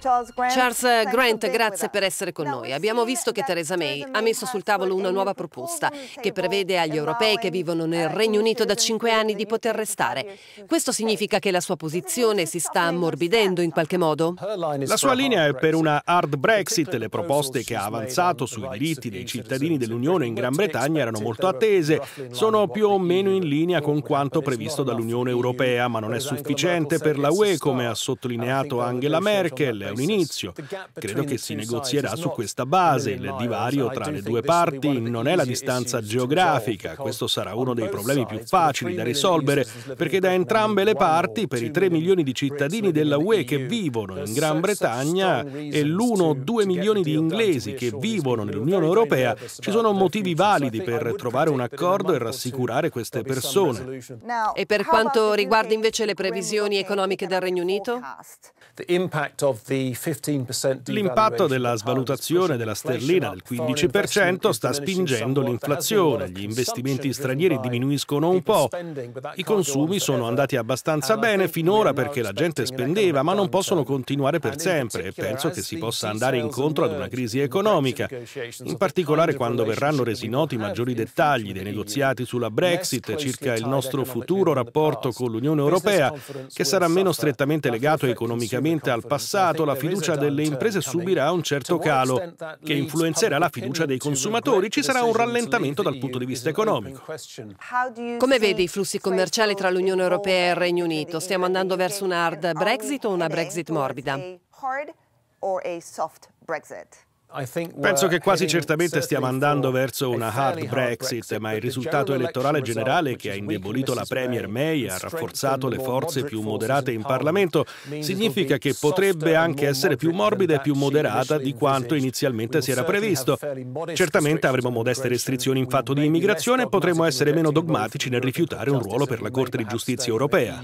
Charles Grant, grazie per essere con noi. Abbiamo visto che Theresa May ha messo sul tavolo una nuova proposta che prevede agli europei che vivono nel Regno Unito da 5 anni di poter restare. Questo significa che la sua posizione si sta ammorbidendo in qualche modo? La sua linea è per una hard Brexit. Le proposte che ha avanzato sui diritti dei cittadini dell'Unione in Gran Bretagna erano molto attese. Sono più o meno in linea con quanto previsto dall'Unione Europea, ma non è sufficiente per la UE, come ha sottolineato Angela Merkel. È un inizio. Credo che si negozierà su questa base. Il divario tra le due parti non è la distanza geografica. Questo sarà uno dei problemi più facili da risolvere, perché da entrambe le parti, per i 3 milioni di cittadini della UE che vivono in Gran Bretagna e l'1 o 2 milioni di inglesi che vivono nell'Unione Europea, ci sono motivi validi per trovare un accordo e rassicurare queste persone. E per quanto riguarda invece le previsioni economiche del Regno Unito? L'impatto della svalutazione della sterlina del 15% sta spingendo l'inflazione, gli investimenti stranieri diminuiscono un po', i consumi sono andati abbastanza bene finora perché la gente spendeva, ma non possono continuare per sempre e penso che si possa andare incontro ad una crisi economica, in particolare quando verranno resi noti i maggiori dettagli dei negoziati sulla Brexit circa il nostro futuro rapporto con l'Unione Europea, che sarà meno strettamente legato economicamente al passato. La fiducia delle imprese subirà un certo calo che influenzerà la fiducia dei consumatori. Ci sarà un rallentamento dal punto di vista economico. Come vedi i flussi commerciali tra l'Unione Europea e il Regno Unito? Stiamo andando verso un hard Brexit o una Brexit morbida? Penso che quasi certamente stiamo andando verso una hard Brexit, ma il risultato elettorale generale, che ha indebolito la Premier May e ha rafforzato le forze più moderate in Parlamento, significa che potrebbe anche essere più morbida e più moderata di quanto inizialmente si era previsto. Certamente avremo modeste restrizioni in fatto di immigrazione e potremo essere meno dogmatici nel rifiutare un ruolo per la Corte di Giustizia europea.